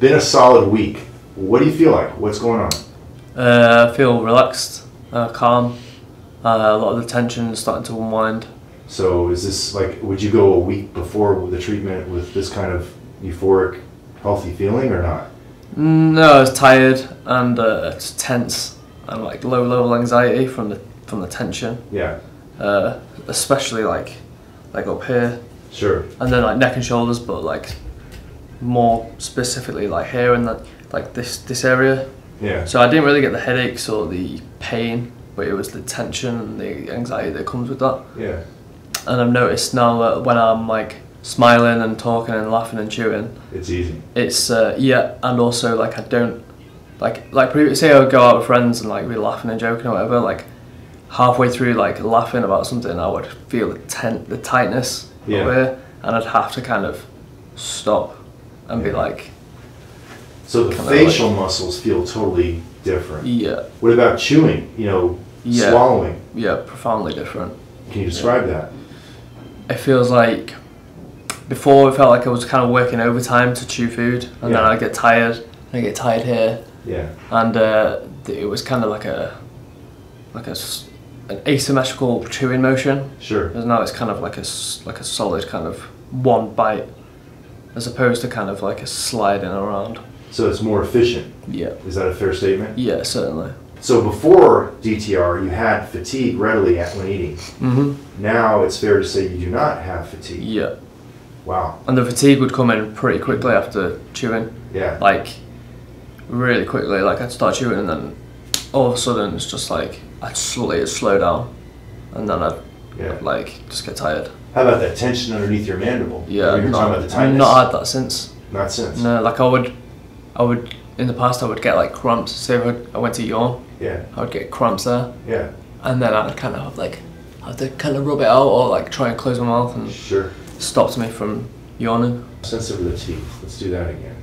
been a solid week. What do you feel like? What's going on? I feel relaxed, calm. A lot of the tension is starting to unwind. So is this like, would you go a week before the treatment with this kind of euphoric, healthy feeling or not? No, I was tired and it's tense and like low level anxiety from the tension. Yeah. Especially like up here. Sure. And then like neck and shoulders, but like more specifically like here and that, like this area. Yeah. So I didn't really get the headaches or the pain, but it was the tension and the anxiety that comes with that. Yeah. And I've noticed now that when I'm like smiling and talking and laughing and chewing, it's easy. It's yeah, and also like I don't like previously I would go out with friends and like be laughing and joking or whatever. Like halfway through like laughing about something, I would feel the tightness over here, and I'd have to kind of stop and be like. So the facial muscles feel totally different. Yeah. What about chewing? You know, swallowing. Yeah, profoundly different. Can you describe that? It feels like before it felt like I was kind of working overtime to chew food, and then I'd get tired. And I get tired here. Yeah. And it was kind of like an asymmetrical chewing motion. Sure. Because now it's kind of like a solid kind of one bite, as opposed to kind of like a sliding around. So it's more efficient. Yeah. Is that a fair statement? Yeah, certainly. So before DTR, you had fatigue readily when eating. Mm-hmm. Now it's fair to say you do not have fatigue. Yeah. Wow. And the fatigue would come in pretty quickly after chewing. Yeah. Like, really quickly. Like, I'd start chewing and then all of a sudden it's just like, I'd slow down. And then I'd like, just get tired. How about that tension underneath your mandible? Yeah. You were talking about the tightness. I've not had that since. Not since? No, like I would, in the past I would get like cramps. Say if I went to yawn, I would get cramps there. Yeah. And then I'd kind of like, have to kind of rub it out or like try and close my mouth and stops me from yawning. Sense of the teeth, let's do that again.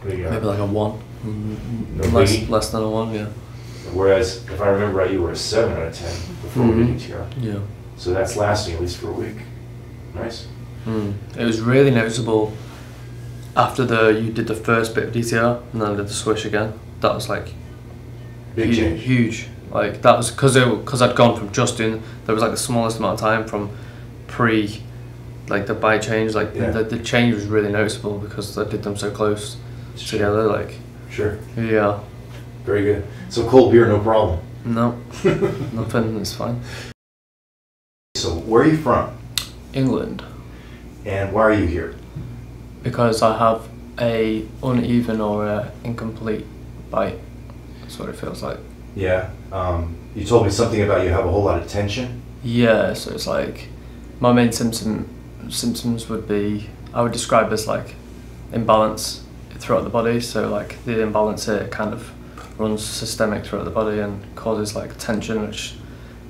What do you got? Maybe like a 1. Mm-hmm. No less than a 1, yeah. Whereas, if I remember right, you were a 7 out of 10 before we did ETR. Yeah. So that's lasting at least for a week. Nice. Mm. It was really noticeable after you did the first bit of DTR and then did the swish again. That was like big huge, change. Huge. Like that was because I'd gone from just doing there was like the smallest amount of time from pre, like the bite change. Like the change was really noticeable because I did them so close together. Like yeah, very good. So cold beer, no problem. No, nothing. It's fine. So where are you from? England. And why are you here? Because I have a uneven or a incomplete bite. That's what it feels like. Yeah. You told me something about you have a whole lot of tension. Yeah. So it's like my main symptoms would be I would describe as like imbalance throughout the body. So like the imbalance here kind of runs systemic throughout the body and causes like tension, which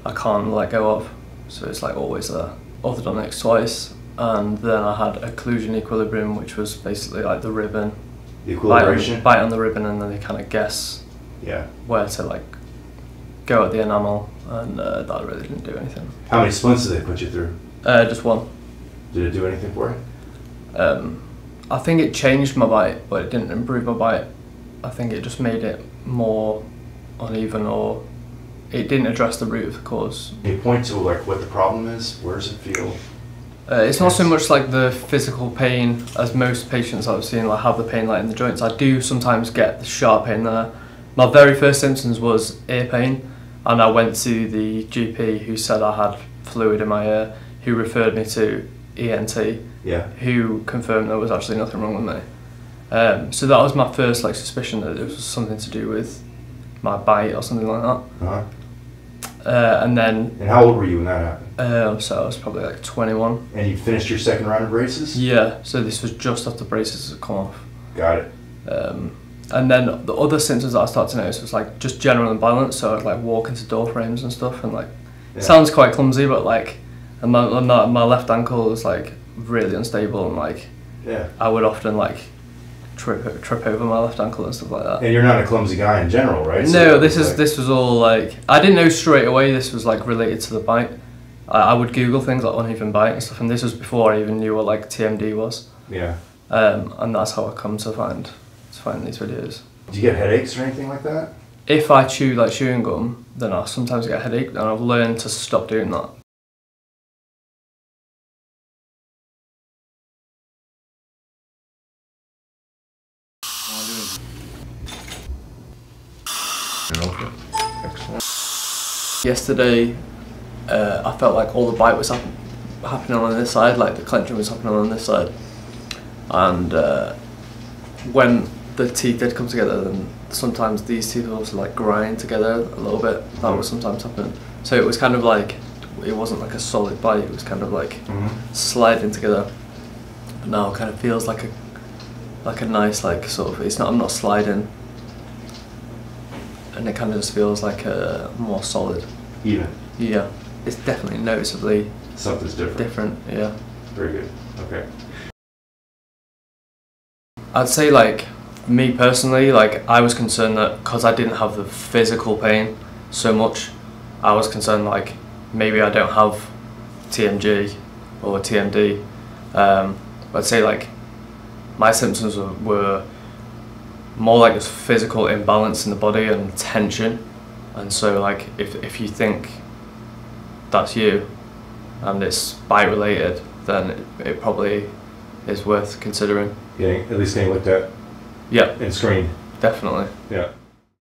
I can't let go of. So it's like always there. Orthodontics twice. And then I had occlusion equilibrium, which was basically like the ribbon. The equilibration? Bite on the ribbon, and then they kind of guess where to like go at the enamel, and that really didn't do anything. How many splints did they put you through? Just one. Did it do anything for you? I think it changed my bite, but it didn't improve my bite. I think it just made it more uneven, or it didn't address the root of the cause. Can you point to like what the problem is? Where does it feel? It's not so much like the physical pain as most patients I've seen like have the pain like in the joints. I do sometimes get the sharp pain there. My very first symptoms was ear pain, and I went to the GP who said I had fluid in my ear, who referred me to ENT, who confirmed there was actually nothing wrong with me. So that was my first like suspicion that it was something to do with my bite or something like that. Uh-huh. And then... And how old were you when that happened? So I was probably like 21. And you finished your second round of braces? Yeah, so this was just after braces had come off. Got it. And then the other symptoms that I started to notice was like just general imbalance, so I'd like walk into door frames and stuff, and like, it sounds quite clumsy, but like, and my left ankle was like really unstable, and like, I would often like trip over my left ankle and stuff like that. And you're not a clumsy guy in general, right? No, so this was all like I didn't know straight away this was like related to the bite, I would Google things like uneven bite and stuff, and this was before I even knew what like TMD was. Yeah. And that's how I come to find these videos. Do you get headaches or anything like that? If I chew like chewing gum, then I sometimes get a headache, and I've learned to stop doing that. Yesterday, I felt like all the bite was happening on this side, like the clenching was happening on this side. And when the teeth did come together, then sometimes these teeth also like grind together a little bit. That was sometimes happening. So it was kind of like, it wasn't like a solid bite, it was kind of like sliding together. But now it kind of feels like a nice, like sort of, it's not, I'm not sliding. And it kind of just feels like a more solid. Even? Yeah. It's definitely noticeably... something's different. Different, yeah. Very good, okay. I'd say like, me personally, like I was concerned that because I didn't have the physical pain so much, I was concerned like maybe I don't have TMJ or TMD. I'd say like my symptoms were more like this physical imbalance in the body and tension, and so like if you think that's you and it's bite related, then it probably is worth considering. Yeah, at least getting looked at. Yeah. And screened. Definitely. Yeah.